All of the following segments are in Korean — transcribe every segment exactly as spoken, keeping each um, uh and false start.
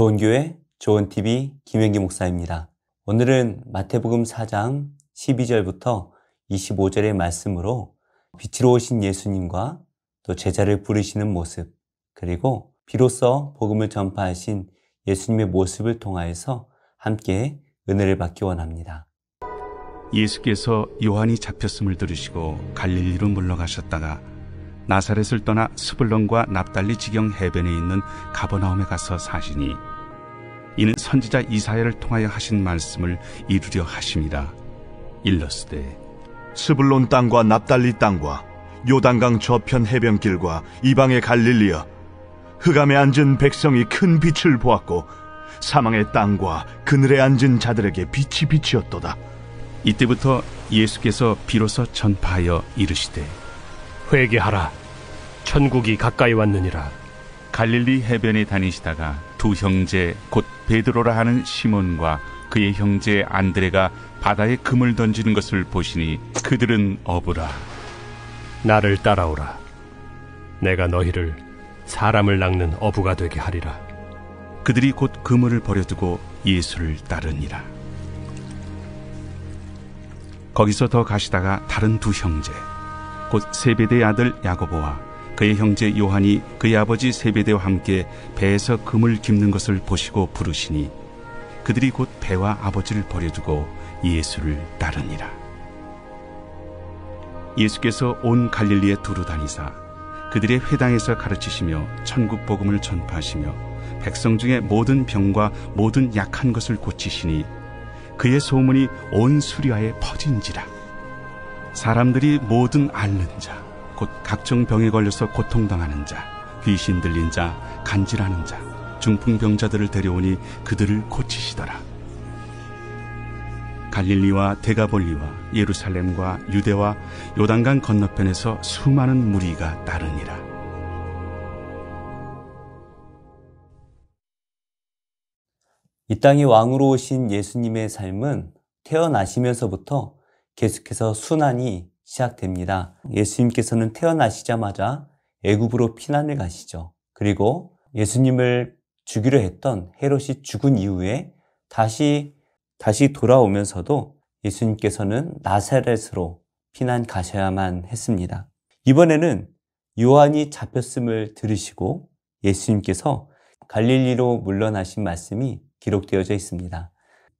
좋은교회, 좋은티비 김형기 목사입니다. 오늘은 마태복음 사 장 십이 절부터 이십오 절의 말씀으로 빛으로 오신 예수님과 또 제자를 부르시는 모습, 그리고 비로소 복음을 전파하신 예수님의 모습을 통하여서 함께 은혜를 받기 원합니다. 예수께서 요한이 잡혔음을 들으시고 갈릴리로 물러가셨다가 나사렛을 떠나 스불론과 납달리 지경 해변에 있는 가버나움에 가서 사시니, 이는 선지자 이사야를 통하여 하신 말씀을 이루려 하심이라. 일렀으되 스불론 땅과 납달리 땅과 요단강 저편 해변길과 이방의 갈릴리여, 흑암에 앉은 백성이 큰 빛을 보았고 사망의 땅과 그늘에 앉은 자들에게 빛이 비치었도다. 이때부터 예수께서 비로소 전파하여 이르시되 회개하라, 천국이 가까이 왔느니라. 갈릴리 해변에 다니시다가 두 형제 곧 베드로라 하는 시몬과 그의 형제 안드레가 바다에 금을 던지는 것을 보시니 그들은 어부라. 나를 따라오라. 내가 너희를 사람을 낚는 어부가 되게 하리라. 그들이 곧 그물을 버려두고 예수를 따르니라. 거기서 더 가시다가 다른 두 형제 곧 세베대의 아들 야고보와 그의 형제 요한이 그의 아버지 세베대와 함께 배에서 금을 깁는 것을 보시고 부르시니 그들이 곧 배와 아버지를 버려두고 예수를 따르니라. 예수께서 온 갈릴리에 두루 다니사 그들의 회당에서 가르치시며 천국 복음을 전파하시며 백성 중에 모든 병과 모든 약한 것을 고치시니 그의 소문이 온 수리아에 퍼진지라. 사람들이 모든 앓는 자, 곧 각종 병에 걸려서 고통당하는 자, 귀신 들린 자, 간질하는 자, 중풍병자들을 데려오니 그들을 고치시더라. 갈릴리와 데가볼리와 예루살렘과 유대와 요단강 건너편에서 수많은 무리가 따르니라. 이 땅의 왕으로 오신 예수님의 삶은 태어나시면서부터 계속해서 순환이 시작됩니다. 예수님께서는 태어나시자마자 애굽으로 피난을 가시죠. 그리고 예수님을 죽이려 했던 헤롯이 죽은 이후에 다시 다시 돌아오면서도 예수님께서는 나사렛으로 피난 가셔야만 했습니다. 이번에는 요한이 잡혔음을 들으시고 예수님께서 갈릴리로 물러나신 말씀이 기록되어져 있습니다.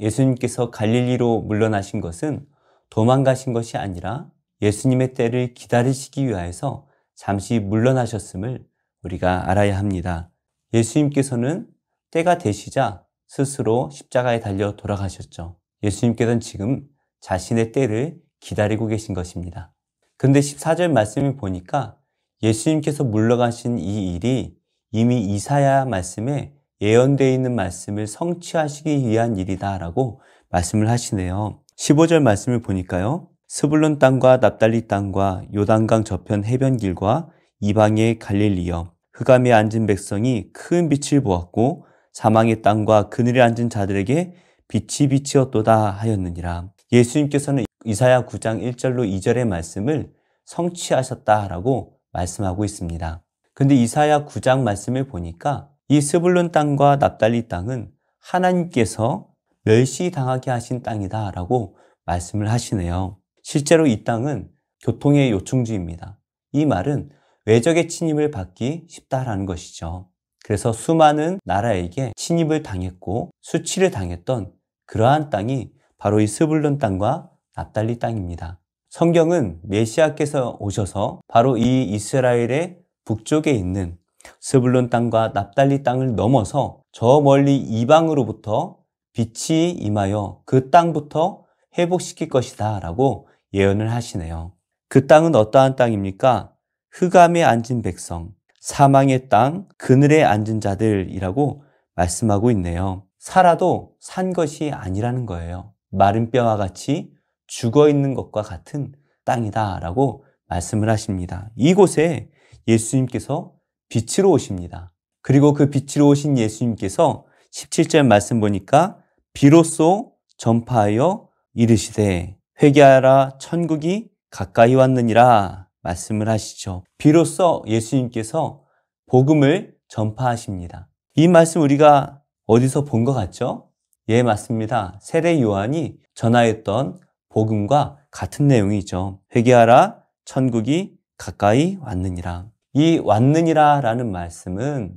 예수님께서 갈릴리로 물러나신 것은 도망가신 것이 아니라 예수님의 때를 기다리시기 위하여서 잠시 물러나셨음을 우리가 알아야 합니다. 예수님께서는 때가 되시자 스스로 십자가에 달려 돌아가셨죠. 예수님께서는 지금 자신의 때를 기다리고 계신 것입니다. 근데 십사 절 말씀을 보니까 예수님께서 물러가신 이 일이 이미 이사야 말씀에 예언되어 있는 말씀을 성취하시기 위한 일이다 라고 말씀을 하시네요. 십오 절 말씀을 보니까요, 스불론 땅과 납달리 땅과 요단강 저편 해변길과 이방의 갈릴리여, 흑암에 앉은 백성이 큰 빛을 보았고 사망의 땅과 그늘에 앉은 자들에게 빛이 비치었도다 하였느니라. 예수님께서는 이사야 구 장 일 절로 이 절의 말씀을 성취하셨다라고 말씀하고 있습니다. 근데 이사야 구 장 말씀을 보니까 이 스불론 땅과 납달리 땅은 하나님께서 멸시당하게 하신 땅이다 라고 말씀을 하시네요. 실제로 이 땅은 교통의 요충지입니다. 이 말은 외적의 침입을 받기 쉽다라는 것이죠. 그래서 수많은 나라에게 침입을 당했고 수치를 당했던 그러한 땅이 바로 이 스불론 땅과 납달리 땅입니다. 성경은 메시아께서 오셔서 바로 이 이스라엘의 북쪽에 있는 스불론 땅과 납달리 땅을 넘어서 저 멀리 이방으로부터 빛이 임하여 그 땅부터 회복시킬 것이다 라고 예언을 하시네요. 그 땅은 어떠한 땅입니까? 흑암에 앉은 백성, 사망의 땅, 그늘에 앉은 자들이라고 말씀하고 있네요. 살아도 산 것이 아니라는 거예요. 마른 뼈와 같이 죽어 있는 것과 같은 땅이다 라고 말씀을 하십니다. 이곳에 예수님께서 빛으로 오십니다. 그리고 그 빛으로 오신 예수님께서 십칠 절 말씀 보니까 비로소 전파하여 이르시되 회개하라, 천국이 가까이 왔느니라 말씀을 하시죠. 비로소 예수님께서 복음을 전파하십니다. 이 말씀 우리가 어디서 본 것 같죠? 예, 맞습니다. 세례 요한이 전하였던 복음과 같은 내용이죠. 회개하라, 천국이 가까이 왔느니라. 이 왔느니라 라는 말씀은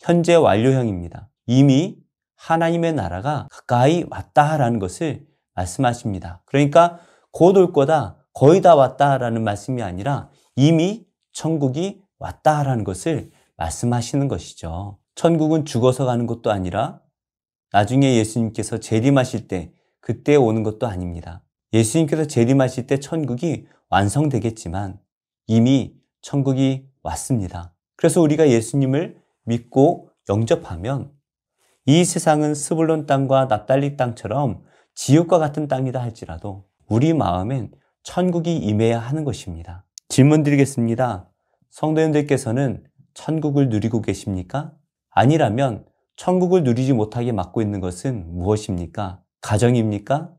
현재 완료형입니다. 이미 하나님의 나라가 가까이 왔다라는 것을 말씀하십니다. 그러니까 곧 올 거다, 거의 다 왔다라는 말씀이 아니라 이미 천국이 왔다라는 것을 말씀하시는 것이죠. 천국은 죽어서 가는 것도 아니라 나중에 예수님께서 재림하실 때 그때 오는 것도 아닙니다. 예수님께서 재림하실 때 천국이 완성되겠지만 이미 천국이 왔습니다. 그래서 우리가 예수님을 믿고 영접하면 이 세상은 스불론 땅과 납달리 땅처럼 지옥과 같은 땅이다 할지라도 우리 마음엔 천국이 임해야 하는 것입니다. 질문 드리겠습니다. 성도님들께서는 천국을 누리고 계십니까? 아니라면 천국을 누리지 못하게 막고 있는 것은 무엇입니까? 가정입니까?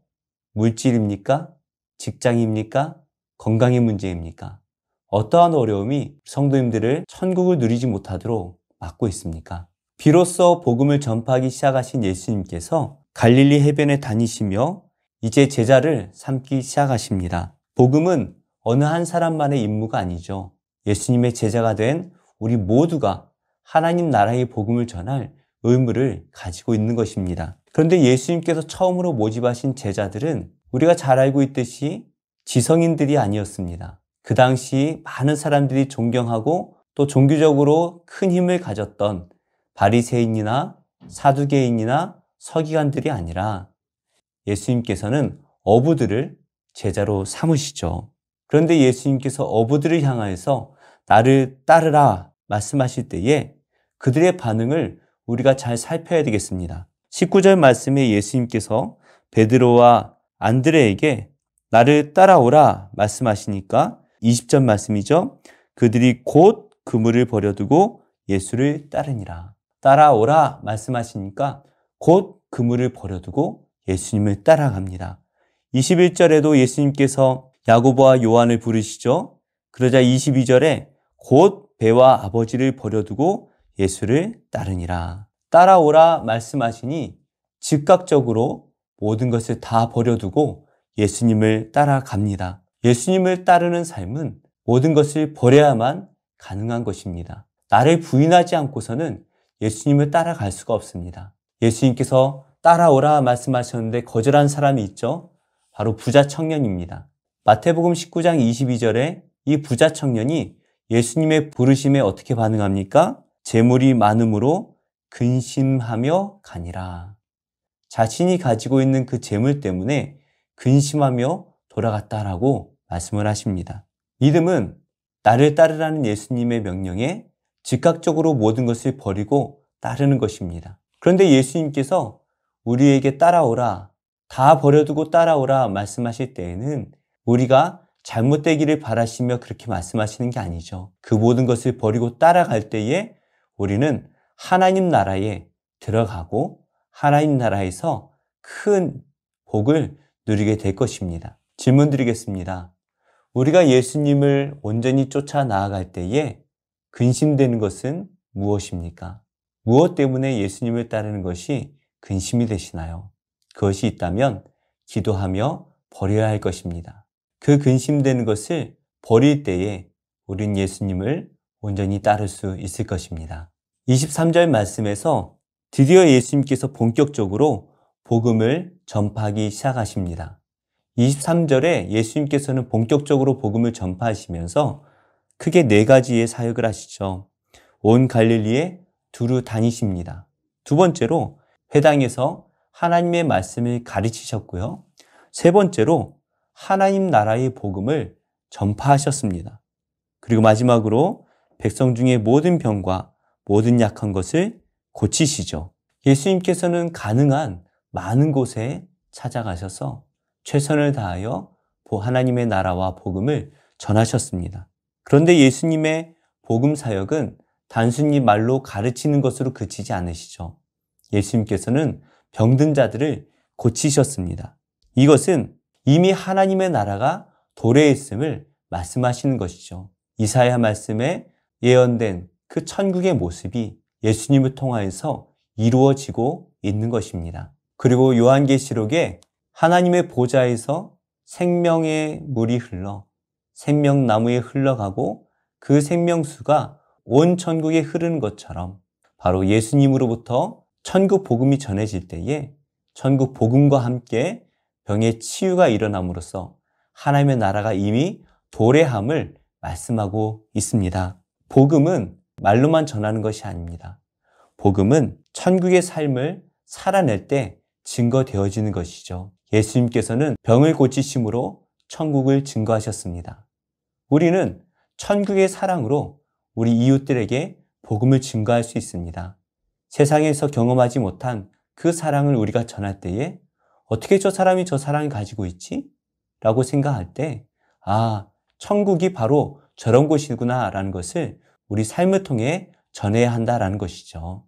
물질입니까? 직장입니까? 건강의 문제입니까? 어떠한 어려움이 성도님들을 천국을 누리지 못하도록 막고 있습니까? 비로소 복음을 전파하기 시작하신 예수님께서 갈릴리 해변에 다니시며 이제 제자를 삼기 시작하십니다. 복음은 어느 한 사람만의 임무가 아니죠. 예수님의 제자가 된 우리 모두가 하나님 나라의 복음을 전할 의무를 가지고 있는 것입니다. 그런데 예수님께서 처음으로 모집하신 제자들은 우리가 잘 알고 있듯이 지성인들이 아니었습니다. 그 당시 많은 사람들이 존경하고 또 종교적으로 큰 힘을 가졌던 바리새인이나 사두개인이나 서기관들이 아니라 예수님께서는 어부들을 제자로 삼으시죠. 그런데 예수님께서 어부들을 향하여서 나를 따르라 말씀하실 때에 그들의 반응을 우리가 잘 살펴야 되겠습니다. 십구 절 말씀에 예수님께서 베드로와 안드레에게 나를 따라오라 말씀하시니까 이십 절 말씀이죠. 그들이 곧 그물을 버려두고 예수를 따르니라. 따라오라 말씀하시니까 곧 그물을 버려두고 예수님을 따라갑니다. 이십일 절에도 예수님께서 야고보와 요한을 부르시죠. 그러자 이십이 절에 곧 배와 아버지를 버려두고 예수를 따르니라. 따라오라 말씀하시니 즉각적으로 모든 것을 다 버려두고 예수님을 따라갑니다. 예수님을 따르는 삶은 모든 것을 버려야만 가능한 것입니다. 나를 부인하지 않고서는 예수님을 따라갈 수가 없습니다. 예수님께서 따라오라 말씀하셨는데 거절한 사람이 있죠. 바로 부자 청년입니다. 마태복음 십구 장 이십이 절에 이 부자 청년이 예수님의 부르심에 어떻게 반응합니까? 재물이 많음으로 근심하며 가니라. 자신이 가지고 있는 그 재물 때문에 근심하며 돌아갔다라고 말씀을 하십니다. 믿음은 나를 따르라는 예수님의 명령에 즉각적으로 모든 것을 버리고 따르는 것입니다. 그런데 예수님께서 우리에게 따라오라, 다 버려두고 따라오라 말씀하실 때에는 우리가 잘못되기를 바라시며 그렇게 말씀하시는 게 아니죠. 그 모든 것을 버리고 따라갈 때에 우리는 하나님 나라에 들어가고 하나님 나라에서 큰 복을 누리게 될 것입니다. 질문 드리겠습니다. 우리가 예수님을 온전히 쫓아 나아갈 때에 근심되는 것은 무엇입니까? 무엇 때문에 예수님을 따르는 것이 근심이 되시나요? 그것이 있다면 기도하며 버려야 할 것입니다. 그 근심되는 것을 버릴 때에 우린 예수님을 온전히 따를 수 있을 것입니다. 이십삼 절 말씀에서 드디어 예수님께서 본격적으로 복음을 전파하기 시작하십니다. 이십삼 절에 예수님께서는 본격적으로 복음을 전파하시면서 크게 네 가지의 사역을 하시죠. 온 갈릴리에 두루 다니십니다. 두 번째로 회당에서 하나님의 말씀을 가르치셨고요. 세 번째로 하나님 나라의 복음을 전파하셨습니다. 그리고 마지막으로 백성 중에 모든 병과 모든 약한 것을 고치시죠. 예수님께서는 가능한 많은 곳에 찾아가셔서 최선을 다하여 하나님의 나라와 복음을 전하셨습니다. 그런데 예수님의 복음 사역은 단순히 말로 가르치는 것으로 그치지 않으시죠. 예수님께서는 병든 자들을 고치셨습니다. 이것은 이미 하나님의 나라가 도래에 있음을 말씀하시는 것이죠. 이사야 말씀에 예언된 그 천국의 모습이 예수님을 통하여서 이루어지고 있는 것입니다. 그리고 요한계시록에 하나님의 보좌에서 생명의 물이 흘러 생명나무에 흘러가고 그 생명수가 온 천국에 흐르는 것처럼 바로 예수님으로부터 천국 복음이 전해질 때에 천국 복음과 함께 병의 치유가 일어남으로써 하나님의 나라가 이미 도래함을 말씀하고 있습니다. 복음은 말로만 전하는 것이 아닙니다. 복음은 천국의 삶을 살아낼 때 증거되어지는 것이죠. 예수님께서는 병을 고치심으로 천국을 증거하셨습니다. 우리는 천국의 사랑으로 우리 이웃들에게 복음을 증거할 수 있습니다. 세상에서 경험하지 못한 그 사랑을 우리가 전할 때에 어떻게 저 사람이 저 사랑을 가지고 있지? 라고 생각할 때 아, 천국이 바로 저런 곳이구나 라는 것을 우리 삶을 통해 전해야 한다라는 것이죠.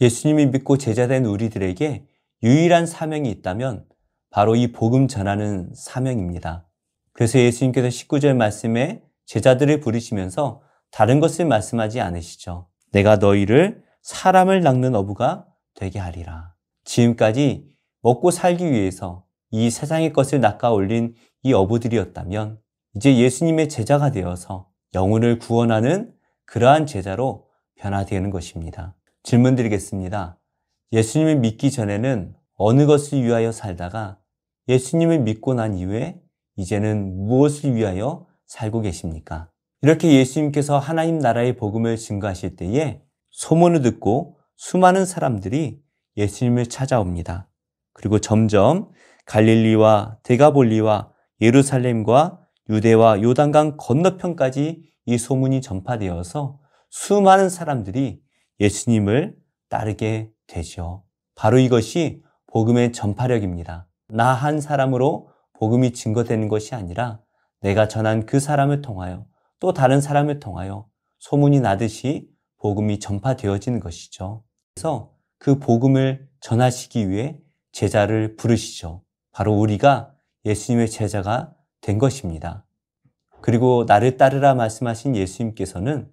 예수님이 믿고 제자된 우리들에게 유일한 사명이 있다면 바로 이 복음 전하는 사명입니다. 그래서 예수님께서 십구 절 말씀에 제자들을 부르시면서 다른 것을 말씀하지 않으시죠. 내가 너희를 사람을 낚는 어부가 되게 하리라. 지금까지 먹고 살기 위해서 이 세상의 것을 낚아올린 이 어부들이었다면 이제 예수님의 제자가 되어서 영혼을 구원하는 그러한 제자로 변화되는 것입니다. 질문 드리겠습니다. 예수님을 믿기 전에는 어느 것을 위하여 살다가 예수님을 믿고 난 이후에 이제는 무엇을 위하여 살고 계십니까? 이렇게 예수님께서 하나님 나라의 복음을 증거하실 때에 소문을 듣고 수많은 사람들이 예수님을 찾아옵니다. 그리고 점점 갈릴리와 데가볼리와 예루살렘과 유대와 요단강 건너편까지 이 소문이 전파되어서 수많은 사람들이 예수님을 따르게 되죠. 바로 이것이 복음의 전파력입니다. 나 한 사람으로 복음이 증거되는 것이 아니라 내가 전한 그 사람을 통하여 또 다른 사람을 통하여 소문이 나듯이 복음이 전파되어지는 것이죠. 그래서 그 복음을 전하시기 위해 제자를 부르시죠. 바로 우리가 예수님의 제자가 된 것입니다. 그리고 나를 따르라 말씀하신 예수님께서는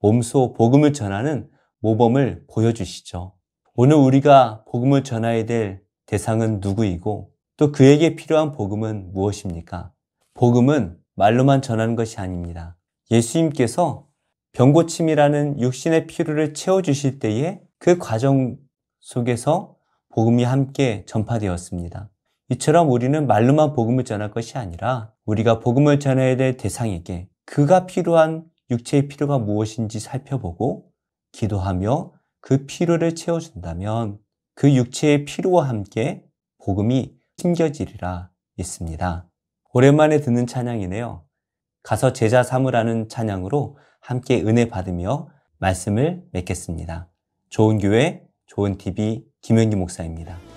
몸소 복음을 전하는 모범을 보여주시죠. 오늘 우리가 복음을 전해야 될 대상은 누구이고 또 그에게 필요한 복음은 무엇입니까? 복음은 말로만 전하는 것이 아닙니다. 예수님께서 병고침이라는 육신의 필요를 채워주실 때에 그 과정 속에서 복음이 함께 전파되었습니다. 이처럼 우리는 말로만 복음을 전할 것이 아니라 우리가 복음을 전해야 될 대상에게 그가 필요한 육체의 필요가 무엇인지 살펴보고 기도하며 그 필요를 채워준다면 그 육체의 필요와 함께 복음이 심겨지리라 믿습니다. 오랜만에 듣는 찬양이네요. 가서 제자 삼으라는 찬양으로 함께 은혜 받으며 말씀을 맺겠습니다. 좋은 교회, 좋은 티비 김형기 목사입니다.